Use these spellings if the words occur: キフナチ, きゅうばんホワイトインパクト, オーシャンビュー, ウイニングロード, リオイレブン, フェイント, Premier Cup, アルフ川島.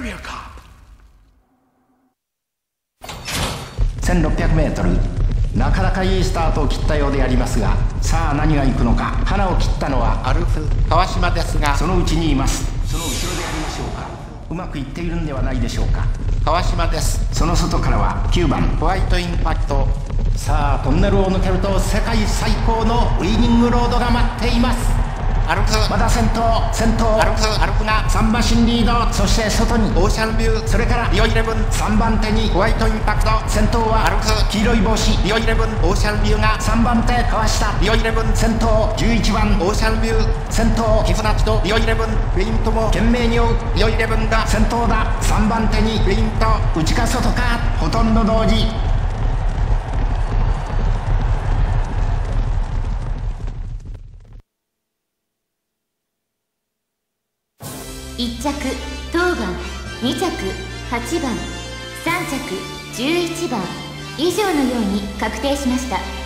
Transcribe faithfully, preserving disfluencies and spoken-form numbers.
Premier Cup. せんろっぴゃくメートル、 なかなかいいスタートを切ったようでありますが、さあ何が行くのか。花を切ったのはアルフ川島ですが、そのうちにいます。その後ろでありましょうか。うまくいっているんではないでしょうか。川島です。その外からはきゅうばんホワイトインパクト。さあトンネルを抜けると世界最高のウイニングロードが待っています。歩く、まだ先頭先頭、歩く歩くがさんばん新リード、そして外にオーシャンビュー、それからリオイレブン、さんばん手にホワイトインパクト、先頭は歩く、黄色い帽子リオイレブン、オーシャンビューがさんばん手かわしたリオイレブン、先頭じゅういちばんオーシャンビュー、先頭キフナチとリオイレブン、フェイントも懸命に追うリオイレブンが先頭だ。さんばん手にフェイント、内か外かほとんど同時。いっちゃく当番、にちゃくはちばん、さんちゃくじゅういちばん以上のように確定しました。